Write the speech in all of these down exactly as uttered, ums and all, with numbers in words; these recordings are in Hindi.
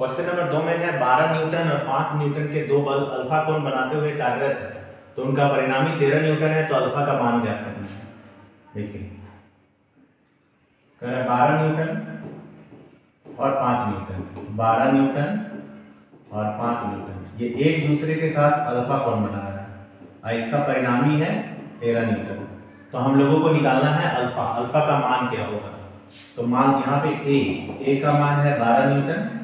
क्वेश्चन नंबर दो में है बारह न्यूटन और पांच न्यूटन के दो बल अल्फा कोण बनाते हुए कार्यरत है तो उनका परिणामी तेरह न्यूटन है, तो अल्फा का मान ज्ञात करना है। देखिए कह रहा है बारह न्यूटन और पांच न्यूटन, बारह न्यूटन और पांच न्यूटन ये एक दूसरे के साथ अल्फा कोण बना रहा है, इसका परिणामी है तेरह न्यूटन। तो हम लोगों को निकालना है अल्फा, अल्फा का मान क्या होगा। तो मान यहाँ पे ए, ए का मान है बारह न्यूटन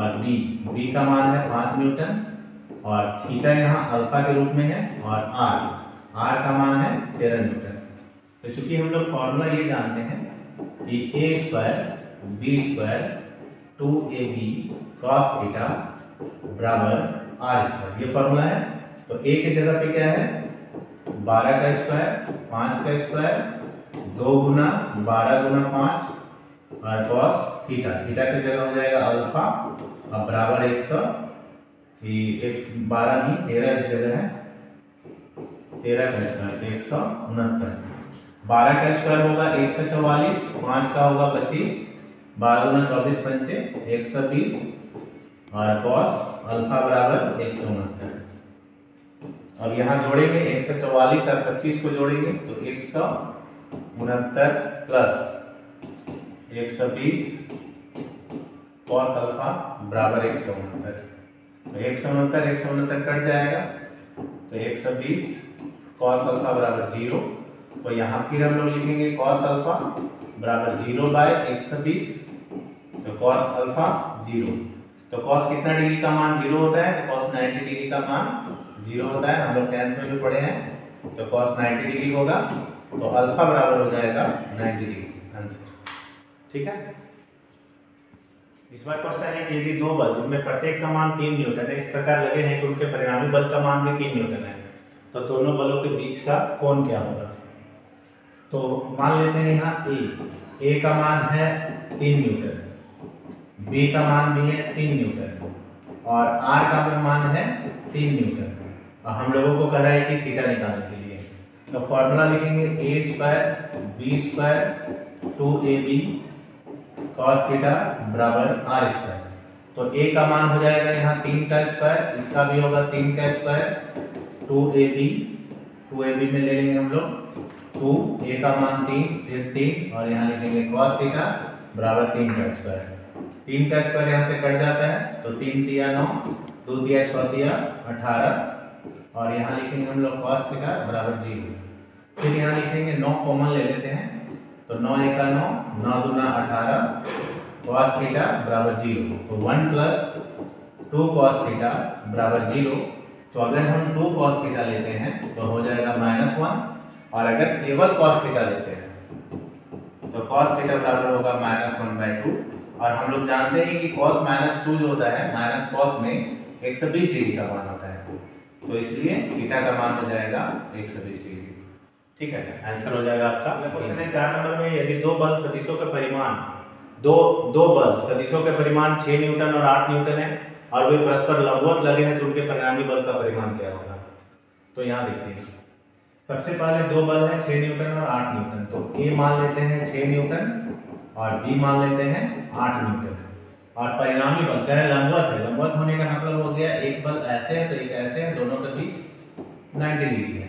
और बी, बी का मान है पांच न्यूटन और थीटा यहाँ अल्फा के रूप में है और आर, आर का मान है तेरह न्यूटन। तो चूंकि हम लोग फॉर्मूला ये जानते हैं कि ए square B square two A B cos theta बराबर आर स्क्वायर, ये फॉर्मूला है। तो ए के जगह पे क्या है बारह का स्क्वायर पांच का स्क्वायर दो गुना बारह गुना पांच और कॉस थीटा, थीटा की जगह हो जाएगा अल्फा अब बराबर एक सौ बारह नहीं तेरह इस जगह है तेरह का स्क्वायर एक सौ उनहत्तर, बारह का स्क्वायर होगा एक सौ चौवालीस, पाँच का होगा पच्चीस, बारह गुना चौबीस पंचे एक सौ बीस और कॉस अल्फा बराबर एक सौ उनहत्तर। अब यहाँ जोड़ेंगे एक सौ चौवालीस और पच्चीस को जोड़ेंगे तो एक सौ उनहत्तर प्लस एक सौ बीस कॉस अल्फा बराबर एक सौ उनहत्तर, एक सौ उनहत्तर एक सौ उनहत्तर कट जाएगा तो एक सौ बीस कॉस अल्फा बराबर जीरो। तो यहाँ फिर हम लोग लिखेंगे कॉस अल्फा बराबर जीरो बाय एक सौ बीस, तो कॉस अल्फा जीरो। तो कॉस कितना डिग्री का मान जीरो होता है, तो कॉस नाइन्टी डिग्री का मान जीरो होता है, हम लोग टेंथ में भी पढ़े हैं। तो कॉस नाइन्टी डिग्री होगा तो अल्फा बराबर हो जाएगा नाइन्टी डिग्री आंसर। ठीक है, इस बार क्वेश्चन है कि यदि दो बल जिनमें प्रत्येक का मान तीन न्यूटन है इस प्रकार लगे हैं कि उनके परिणामी बल का मान भी तीन न्यूटन है, तो दोनों बलों के बीच का कोण क्या होगा। तो मान लेते हैं यहाँ ए, ए का मान है तीन न्यूटन, बी का मान भी है तीन न्यूटन और आर का भी मान है तीन न्यूटन, और हम लोगों को कह रहा है कि थीटा निकालने के लिए। तो फॉर्मूला लिखेंगे ए square B square two A B cos theta बराबर आर स्क्वायर। तो ए का मान हो जाएगा यहाँ तीन का स्क्वायर, इसका भी होगा तीन का square two A B, two A B में ले लेंगे हम लोग टू, ए का मान तीन फिर तीन और यहाँ लिखेंगे कॉस थीटा बराबर तीन का स्क्वायर, तीन का स्क्वायर यहाँ से कट जाता है तो तीन तिया नौ, दो तिया छः तिया अठारह और यहाँ लिखेंगे हम लोग कॉस थीटा बराबर जीरो। फिर यहाँ लिखेंगे नौ कॉमन ले लेते हैं तो नौ एका नौ, नौ दूना अठारह कॉस थीटा बराबर जीरो, तो one plus two cos theta बराबर जीरो। तो अगर हम टू कॉस थीटा लेते हैं तो हो जाएगा माइनस वन, और अगर केवल कॉस थीटा लेते हैं तो कॉस थीटा बराबर होगा माइनस वन बाई टू। और हम लोग जानते हैं कि कॉस माइनस टू जो होता है माइनस कॉस में एक सौ बीस डिग्री का मान होता है, तो इसलिए थीटा का मान हो जाएगा एक सौ बीस डिग्री। ठीक है, आंसर हो जाएगा आपका। अगला क्वेश्चन है चार नंबर में, यदि दो बल सदिशों के परिमाण दो दो बल सदिशों के परिमाण छह न्यूटन और आठ न्यूटन है और वे परस्पर लंबवत लगे हैं तो उनके परिणामी बल का परिमाण क्या होगा। तो यहाँ देखिए सबसे पहले दो बल है छह न्यूटन और आठ न्यूटन, तो ए मान लेते हैं छह न्यूटन और बी मान लेते हैं आठ न्यूटन और परिणामी बल कह रहे लंबवत है, लंबवत होने का मतलब हो गया एक बल ऐसे है तो एक ऐसे है, दोनों के बीच नाइन्टी डिग्री है।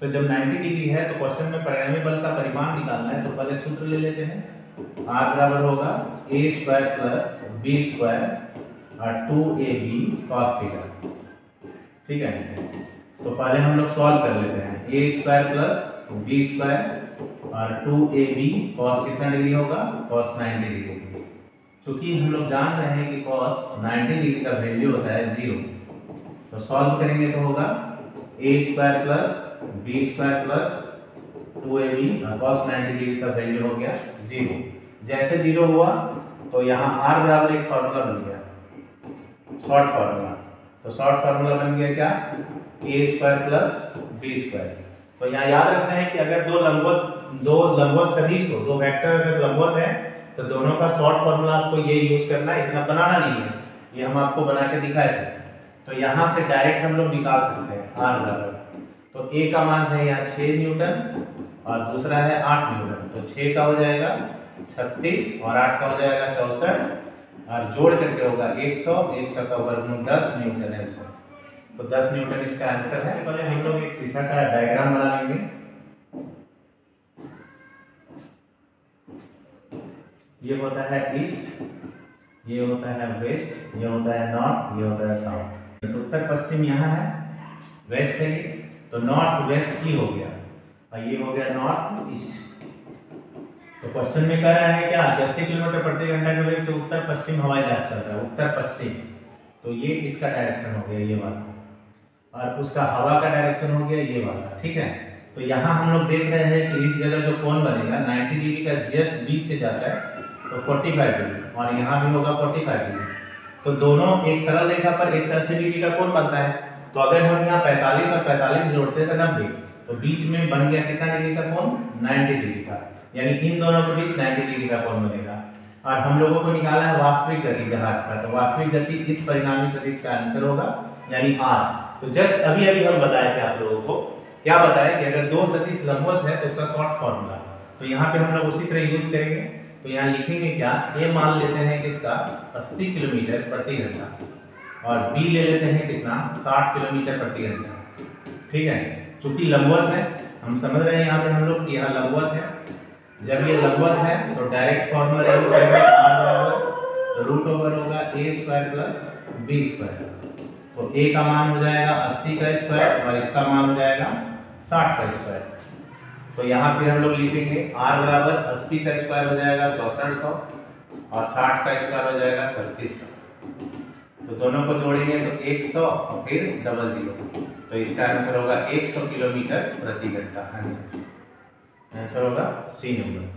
तो जब नाइन्टी डिग्री है तो क्वेश्चन में परिणामी बल का परिमाण निकालना है, तो पहले सूत्र ले लेते हैं r बराबर होगा ए स्क्वायर प्लस बी स्क्वायर और two A B cos theta. ठीक है, तो पहले हम लोग सॉल्व कर लेते हैं A square plus B square और टू ए बी कॉस कितना डिग्री होगा कॉस नाइन्टी डिग्री, चूंकि हम लोग जान रहे हैं कि कॉस नाइन्टी डिग्री का वैल्यू होता है जीरो। तो सॉल्व करेंगे तो होगा ए square plus B square plus two A B cos ninety degree का वैल्यू हो गया जीरो। जैसे जीरो हुआ तो यहाँ आर बराबर एक फार्मूला बन गया शॉर्ट फार्मूला, तो शॉर्ट फार्मूला बन गया क्या A square plus B square. तो यहाँ याद रखना है कि अगर दो लंबवत दो लंबवत सदिश हो, दो वेक्टर अगर लंबवत है तो दोनों का शॉर्ट फार्मूला आपको ये यूज करना है, इतना बनाना नहीं है, ये हम आपको बना के दिखाए थे। तो यहाँ से डायरेक्ट हम लोग निकाल सकते हैं आर बराबर, तो ए का मान है यहाँ छह न्यूटन और दूसरा है आठ न्यूटन, तो छह का हो जाएगा छत्तीस और आठ का हो जाएगा चौसठ और जोड़ करके होगा एक सौ, एक सौ का वर्गमूल दस न्यूटन आंसर। तो दस न्यूटन इसका आंसर है। पहले हम लोग एक शीशा का डायग्राम बना लेंगे। ये होता है ईस्ट, ये होता है वेस्ट, ये होता है नॉर्थ, ये होता है साउथ। तो उत्तर पश्चिम यहाँ है, वेस्ट है ये, तो नॉर्थ वेस्ट ही हो गया और ये हो गया नॉर्थ ईस्ट। तो क्वेश्चन में कह रहा है क्या अस्सी किलोमीटर प्रति घंटा के वेग से उत्तर पश्चिम हवाई जहाज चल रहा है, उत्तर पश्चिम। तो ये इसका डायरेक्शन हो गया ये वाला, और उसका हवा का डायरेक्शन हो गया ये वाला। ठीक है, तो यहाँ हम लोग देख रहे हैं कि इस जगह जो कोण बनेगा नब्बे डिग्री का जस्ट बीस से जाता है तो पैंतालीस डिग्री, और यहाँ भी होगा पैंतालीस डिग्री। तो दोनों एक सरल रेखा पर एक सौ अस्सी डिग्री का कोण बनता है। तो अगर हम यहाँ पैंतालीस और पैंतालीस जोड़ते हैं तो नब्बे, तो बीच में बन गया कितना डिग्री का कोण, नब्बे डिग्री का। यानी इन दोनों के बीच नब्बे डिग्री का कोण बनेगा। और हम लोगों को निकाला है वास्तविक गति जहाज का, तो वास्तविक गति इस परिणामी सदिश का आंसर होगा यानी आर। तो जस्ट अभी अभी हम बताए थे आप लोगों को, क्या बताया कि अगर दो सदिश लंबवत है तो उसका शॉर्ट फॉर्मूला। तो यहाँ पे हम लोग उसी तरह यूज करेंगे। तो यहाँ लिखेंगे क्या, ए मान लेते हैं किसका, अस्सी किलोमीटर प्रति घंटा, और बी ले लेते हैं कितना, साठ किलोमीटर प्रति घंटा। ठीक है, चूंकि लंबवत है हम समझ रहे हैं यहाँ पे हम लोग कि यहाँ लंबवत है, जब ये लंबवत है तो डायरेक्ट फॉर्मूला यूज करेंगे, रूट ओवर होगा ए स्क्वायर प्लस बी स्क्वायर। तो ए का मान हो जाएगा अस्सी का स्क्वायर और इसका मान हो जाएगा साठ का स्क्वायर। तो यहाँ फिर हम लोग लिखेंगे आर बराबर अस्सी का स्क्वायर हो जाएगा चौसठ सौ और साठ का स्क्वायर हो जाएगा छत्तीस सौ। तो दोनों को जोड़ेंगे तो एक सौ और फिर डबल जीरो, तो इसका आंसर होगा एक सौ किलोमीटर प्रति घंटा। आंसर आंसर होगा सी नंबर।